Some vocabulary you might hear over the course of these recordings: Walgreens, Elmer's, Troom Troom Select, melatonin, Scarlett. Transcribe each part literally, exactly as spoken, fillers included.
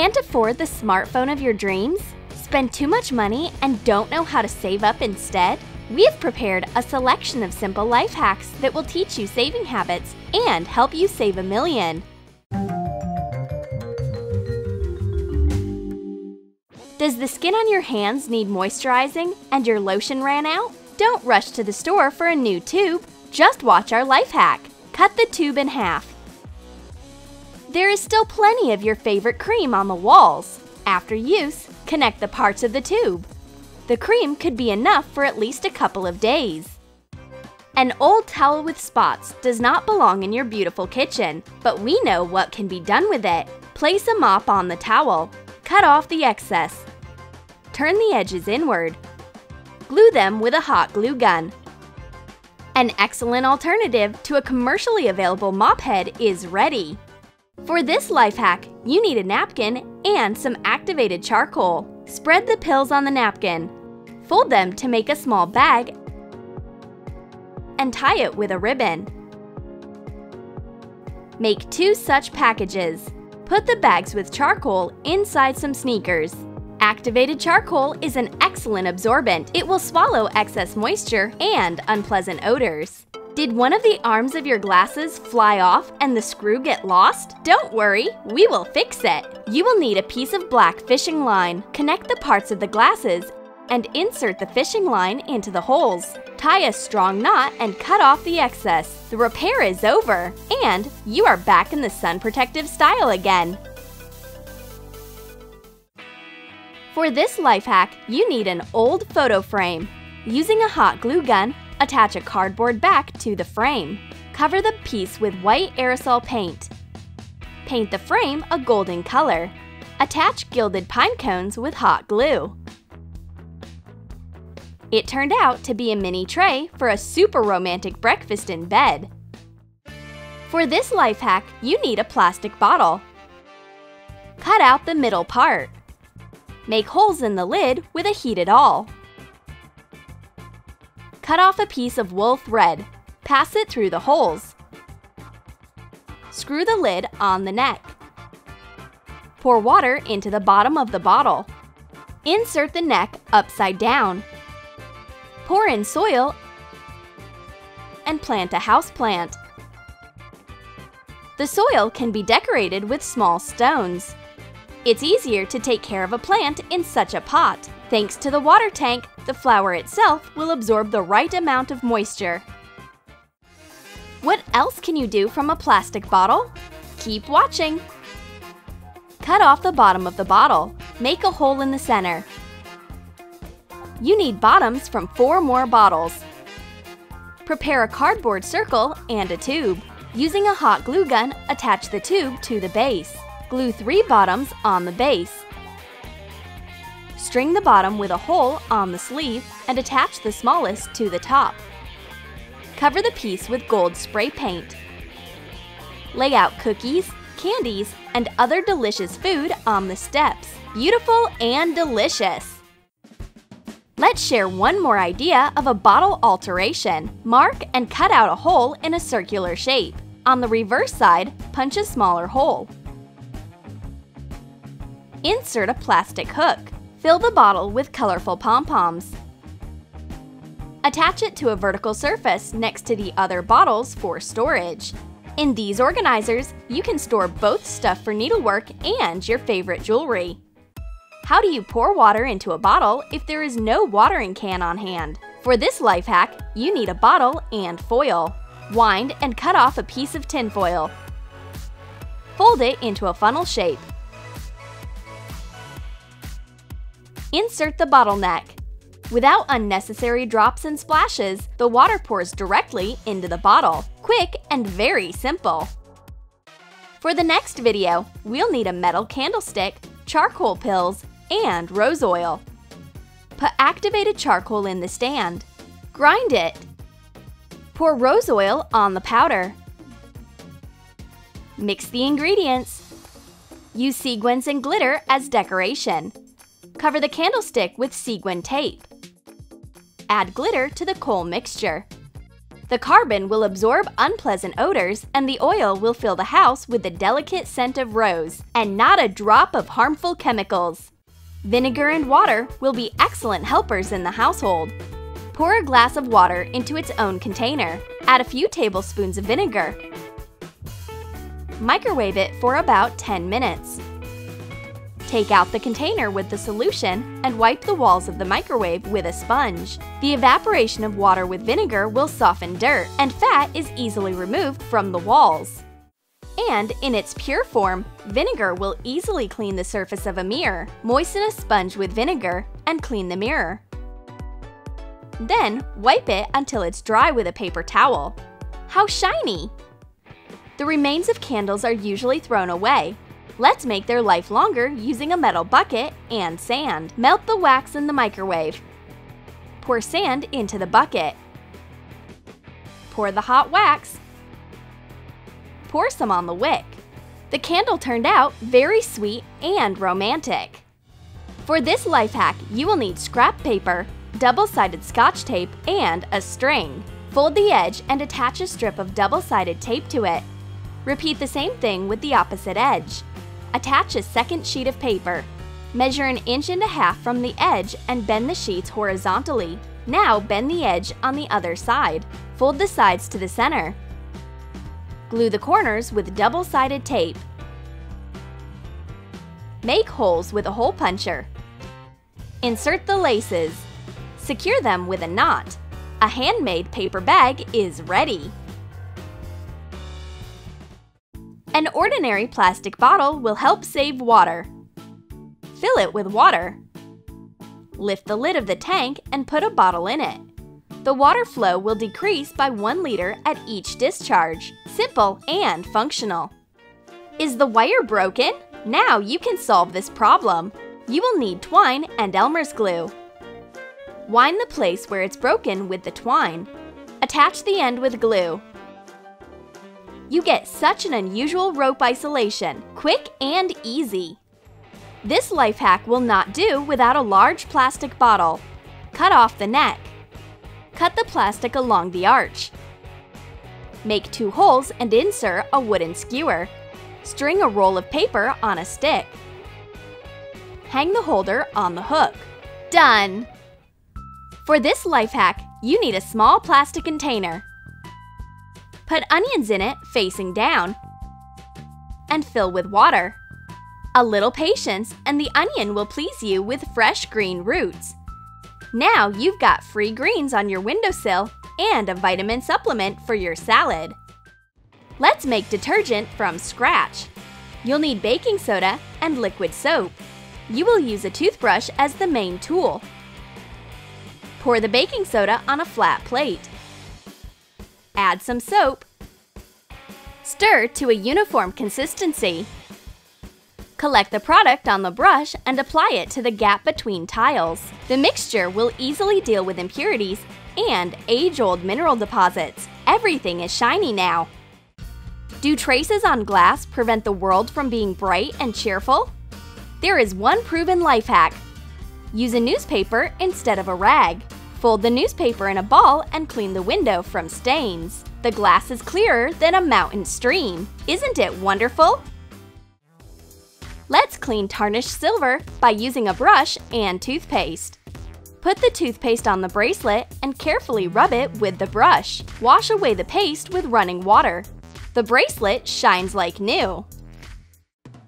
Can't afford the smartphone of your dreams? Spend too much money and don't know how to save up instead? We've prepared a selection of simple life hacks that will teach you saving habits and help you save a million. Does the skin on your hands need moisturizing and your lotion ran out? Don't rush to the store for a new tube. Just watch our life hack. Cut the tube in half. There is still plenty of your favorite cream on the walls. After use, connect the parts of the tube. The cream could be enough for at least a couple of days. An old towel with spots does not belong in your beautiful kitchen, but we know what can be done with it. Place a mop on the towel. Cut off the excess. Turn the edges inward. Glue them with a hot glue gun. An excellent alternative to a commercially available mop head is ready. For this life hack, you need a napkin and some activated charcoal. Spread the pills on the napkin. Fold them to make a small bag and tie it with a ribbon. Make two such packages. Put the bags with charcoal inside some sneakers. Activated charcoal is an excellent absorbent. It will swallow excess moisture and unpleasant odors. Did one of the arms of your glasses fly off and the screw get lost? Don't worry, we will fix it. You will need a piece of black fishing line. Connect the parts of the glasses and insert the fishing line into the holes. Tie a strong knot and cut off the excess. The repair is over, and you are back in the sun protective style again. For this life hack, you need an old photo frame. Using a hot glue gun, attach a cardboard back to the frame. Cover the piece with white aerosol paint. Paint the frame a golden color. Attach gilded pine cones with hot glue. It turned out to be a mini tray for a super romantic breakfast in bed. For this life hack, you need a plastic bottle. Cut out the middle part. Make holes in the lid with a heated awl. Cut off a piece of wool thread. Pass it through the holes. Screw the lid on the neck. Pour water into the bottom of the bottle. Insert the neck upside down. Pour in soil and plant a houseplant. The soil can be decorated with small stones. It's easier to take care of a plant in such a pot. Thanks to the water tank, the flower itself will absorb the right amount of moisture. What else can you do from a plastic bottle? Keep watching! Cut off the bottom of the bottle. Make a hole in the center. You need bottoms from four more bottles. Prepare a cardboard circle and a tube. Using a hot glue gun, attach the tube to the base. Glue three bottoms on the base. String the bottom with a hole on the sleeve and attach the smallest to the top. Cover the piece with gold spray paint. Lay out cookies, candies, and other delicious food on the steps. Beautiful and delicious! Let's share one more idea of a bottle alteration. Mark and cut out a hole in a circular shape. On the reverse side, punch a smaller hole. Insert a plastic hook. Fill the bottle with colorful pom-poms. Attach it to a vertical surface next to the other bottles for storage. In these organizers, you can store both stuff for needlework and your favorite jewelry. How do you pour water into a bottle if there is no watering can on hand? For this life hack, you need a bottle and foil. Wind and cut off a piece of tin foil. Fold it into a funnel shape. Insert the bottleneck. Without unnecessary drops and splashes, the water pours directly into the bottle. Quick and very simple. For the next video, we'll need a metal candlestick, charcoal pills, and rose oil. Put activated charcoal in the stand. Grind it. Pour rose oil on the powder. Mix the ingredients. Use sequins and glitter as decoration. Cover the candlestick with sequin tape. Add glitter to the coal mixture. The carbon will absorb unpleasant odors, and the oil will fill the house with the delicate scent of rose, and not a drop of harmful chemicals. Vinegar and water will be excellent helpers in the household. Pour a glass of water into its own container. Add a few tablespoons of vinegar. Microwave it for about ten minutes. Take out the container with the solution and wipe the walls of the microwave with a sponge. The evaporation of water with vinegar will soften dirt, and fat is easily removed from the walls. And in its pure form, vinegar will easily clean the surface of a mirror. Moisten a sponge with vinegar and clean the mirror. Then wipe it until it's dry with a paper towel. How shiny! The remains of candles are usually thrown away. Let's make their life longer using a metal bucket and sand. Melt the wax in the microwave. Pour sand into the bucket. Pour the hot wax. Pour some on the wick. The candle turned out very sweet and romantic. For this life hack, you will need scrap paper, double-sided scotch tape, and a string. Fold the edge and attach a strip of double-sided tape to it. Repeat the same thing with the opposite edge. Attach a second sheet of paper. Measure an inch and a half from the edge and bend the sheets horizontally. Now bend the edge on the other side. Fold the sides to the center. Glue the corners with double-sided tape. Make holes with a hole puncher. Insert the laces. Secure them with a knot. A handmade paper bag is ready. An ordinary plastic bottle will help save water. Fill it with water. Lift the lid of the tank and put a bottle in it. The water flow will decrease by one liter at each discharge. Simple and functional. Is the wire broken? Now you can solve this problem. You will need twine and Elmer's glue. Wind the place where it's broken with the twine. Attach the end with glue. You get such an unusual rope isolation, quick and easy. This life hack will not do without a large plastic bottle. Cut off the neck. Cut the plastic along the arch. Make two holes and insert a wooden skewer. String a roll of paper on a stick. Hang the holder on the hook. Done! For this life hack, you need a small plastic container. Put onions in it facing down and fill with water. A little patience and the onion will please you with fresh green roots. Now you've got free greens on your windowsill and a vitamin supplement for your salad. Let's make detergent from scratch. You'll need baking soda and liquid soap. You will use a toothbrush as the main tool. Pour the baking soda on a flat plate. Add some soap. Stir to a uniform consistency. Collect the product on the brush and apply it to the gap between tiles. The mixture will easily deal with impurities and age-old mineral deposits. Everything is shiny now. Do traces on glass prevent the world from being bright and cheerful? There is one proven life hack. Use a newspaper instead of a rag. Fold the newspaper in a ball and clean the window from stains. The glass is clearer than a mountain stream. Isn't it wonderful? Let's clean tarnished silver by using a brush and toothpaste. Put the toothpaste on the bracelet and carefully rub it with the brush. Wash away the paste with running water. The bracelet shines like new.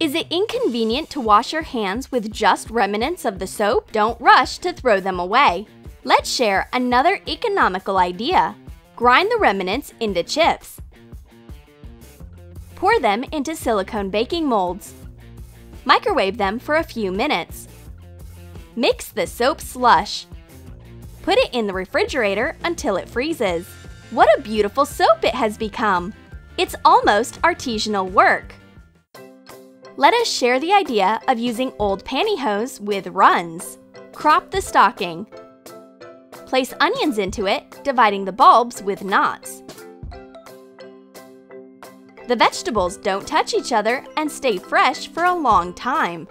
Is it inconvenient to wash your hands with just remnants of the soap? Don't rush to throw them away. Let's share another economical idea. Grind the remnants into chips. Pour them into silicone baking molds. Microwave them for a few minutes. Mix the soap slush. Put it in the refrigerator until it freezes. What a beautiful soap it has become! It's almost artisanal work. Let us share the idea of using old pantyhose with runs. Crop the stocking. Place onions into it, dividing the bulbs with knots. The vegetables don't touch each other and stay fresh for a long time.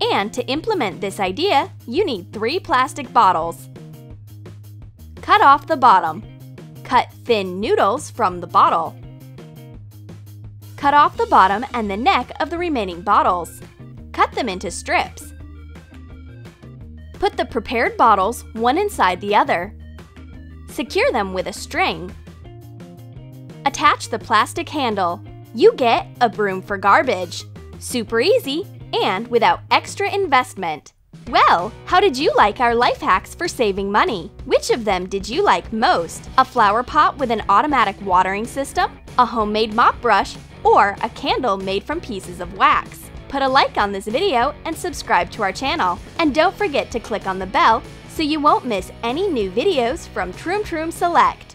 And to implement this idea, you need three plastic bottles. Cut off the bottom. Cut thin noodles from the bottle. Cut off the bottom and the neck of the remaining bottles. Cut them into strips. Put the prepared bottles one inside the other. Secure them with a string. Attach the plastic handle. You get a broom for garbage. Super easy and without extra investment. Well, how did you like our life hacks for saving money? Which of them did you like most? A flower pot with an automatic watering system, a homemade mop brush, or a candle made from pieces of wax? Put a like on this video and subscribe to our channel. And don't forget to click on the bell so you won't miss any new videos from Troom Troom Select.